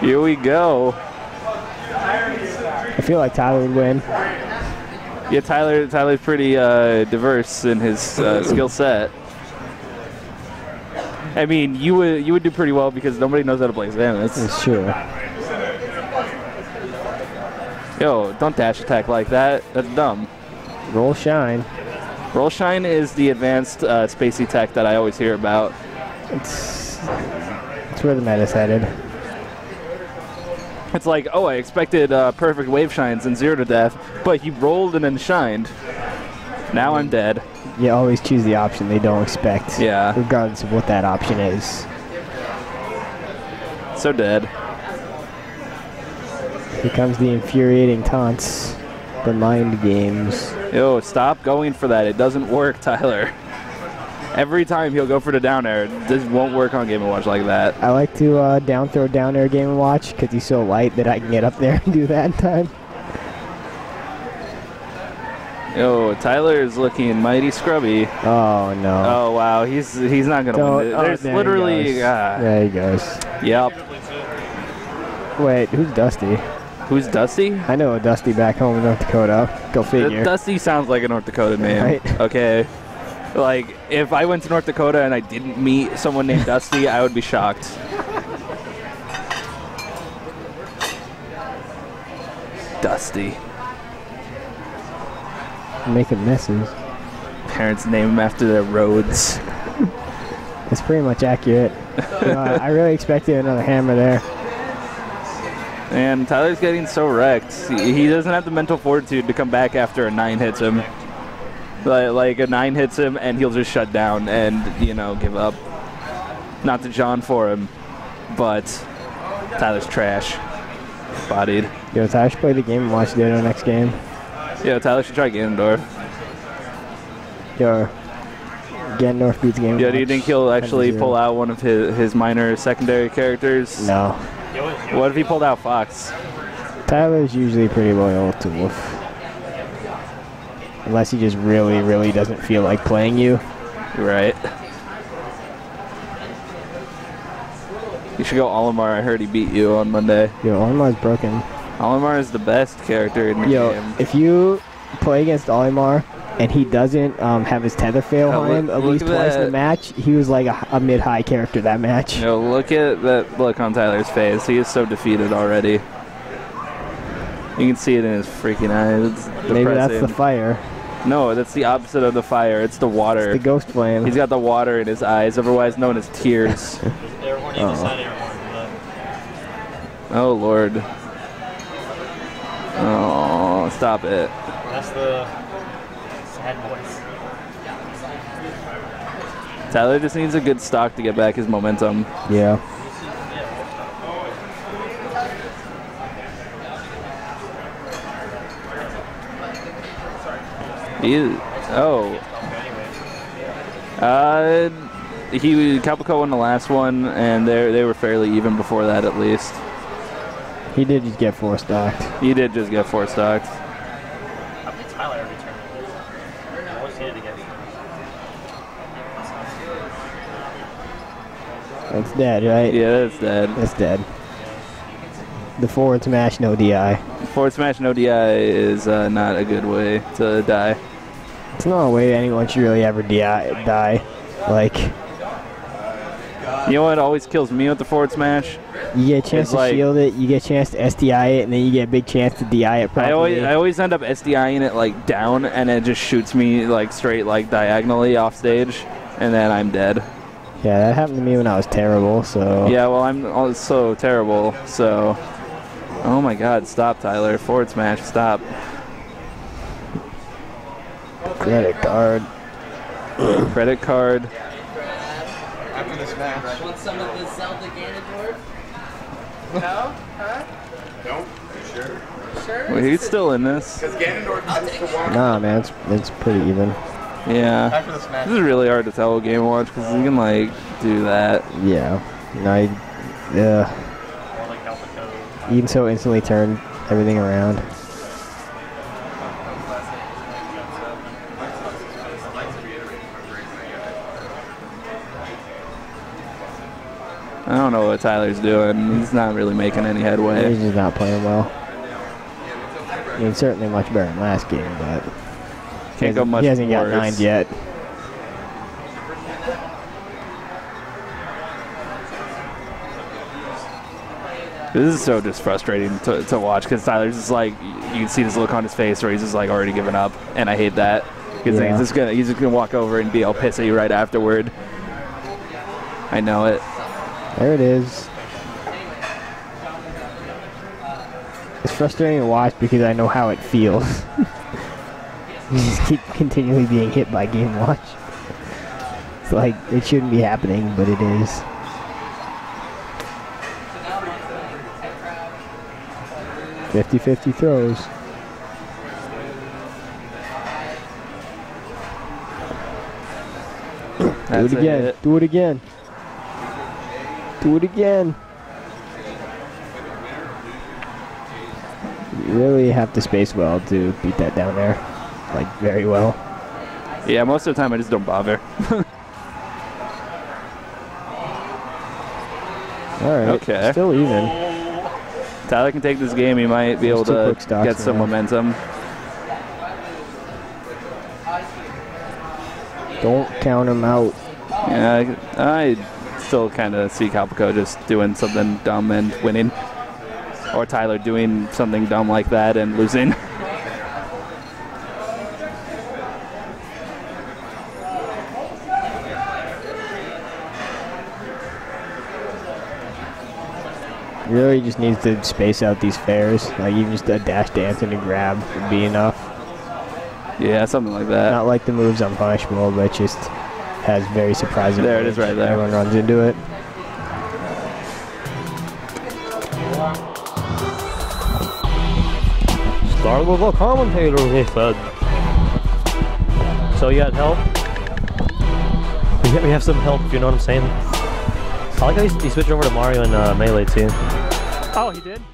Here we go. I feel like Tyler would win. Yeah, Tyler's pretty diverse in his skill set. I mean, you would do pretty well because nobody knows how to play Zamus. That's true. Yo, don't dash attack like that. That's dumb. Roll shine. Roll shine is the advanced spacey tech that I always hear about. It's where the meta's headed. It's like, oh, I expected perfect wave shines and zero to death, but you rolled and then shined. Now I'm dead. You always choose the option they don't expect. Yeah. Regardless of what that option is. So dead. Here comes the infuriating taunts. The mind games. Yo, stop going for that. It doesn't work, Tyler. Every time he'll go for the down air. This won't work on Game & Watch like that. I like to down throw down air Game & Watch because he's so light that I can get up there and do that in time. Yo, Tyler is looking mighty scrubby. Oh, no. Oh, wow. He's not going to win it. There's literally... there he goes. Yep. Wait, who's Dusty? Who's Dusty? I know a Dusty back home in North Dakota. Go figure. Dusty sounds like a North Dakota name. Right? Okay. Like, if I went to North Dakota and I didn't meet someone named Dusty, I would be shocked. Dusty. Making messes. Parents name them after their roads. That's pretty much accurate. You know, I really expected another hammer there. And Tyler's getting so wrecked. He doesn't have the mental fortitude to come back after a 9 hits him. Like, a 9 hits him and he'll just shut down and, you know, give up. Not to John for him, but Tyler's trash. Bodied. Yo, Tyler should play the Game & Watch Ditto next game. Yo, Tyler should try Ganondorf. Yo, Ganondorf beats Game & Watch. Yo, do you think he'll actually pull out one of his minor secondary characters? No. What if he pulled out Fox? Tyler's usually pretty loyal to Wolf. Unless he just really, really doesn't feel like playing you. Right. You should go Olimar. I heard he beat you on Monday. Yo, Olimar's broken. Olimar is the best character in the game. Yo, if you play against Olimar and he doesn't have his tether fail on him at least twice in the match, he was like a mid-high character that match. Yo, look at that look on Tyler's face. He is so defeated already. You can see it in his freaking eyes. It's depressing. Maybe that's the fire. No, that's the opposite of the fire. It's the water. It's the ghost flame. He's got the water in his eyes, otherwise known as tears. Oh, Lord. Oh, stop it. That's the sad voice. Tyler just needs a good stock to get back his momentum. Yeah. Calpico won the last one, and they were fairly even before that, at least. He did just get 4-stocked. He did just get 4-stocked. I play Tyler every turn. I always hated to get 4-stocked. That's dead, right? Yeah, that's dead. That's dead. The forward smash, no DI. Forward smash, no DI is not a good way to die. It's not a way anyone should really ever die. Like, you know what always kills me with the forward smash? You get a chance to shield it, you get a chance to SDI it, and then you get a big chance to DI it properly. I always end up SDIing it like down, and it just shoots me like straight, like diagonally off stage, and then I'm dead. Yeah, that happened to me when I was terrible. So yeah, well, I'm also terrible. So. Oh my God! Stop, Tyler! Forward smash! Stop! Credit card. Credit card. After this match. Want some of the Zelda Ganondorf? No? Huh? Nope. Sure. Sure. Well, he's still in this. Because Ganondorf is the one. Nah, man, it's pretty even. Yeah. After this match. This is really hard to tell with Game & Watch because you can like do that. Yeah. Yeah. You can so instantly turn everything around. I don't know what Tyler's doing. He's not really making any headway. He's just not playing well. I mean, certainly much better than last game, but can't go much worse. He hasn't got 9 yet. This is so just frustrating to watch because Tyler's just like, you can see this look on his face where he's just like already giving up, and I hate that. Because yeah. he's just gonna walk over and be all pissy right afterward. I know it. There it is. It's frustrating to watch because I know how it feels. You just keep continually being hit by Game Watch. It's like it shouldn't be happening, but it is. Fifty-fifty throws. Do it again. Do it again. Do it again. You really have to space well to beat that down there, like very well. Yeah, most of the time I just don't bother. All right. Okay. Still even. Tyler can take this game. He might be able to get some momentum. Don't count him out. Yeah, I still kind of see Calpico just doing something dumb and winning, or Tyler doing something dumb like that and losing. Really just needs to space out these fares. Like even just a dash dance and a grab would be enough. Yeah, something like that. Not like the moves on Punishable, but it just has very surprising. There it is right there. Everyone runs into it. Start with a commentator, he said. So you got help? We have some help, you know what I'm saying? I like how he switched over to Mario and Melee too. Oh, he did?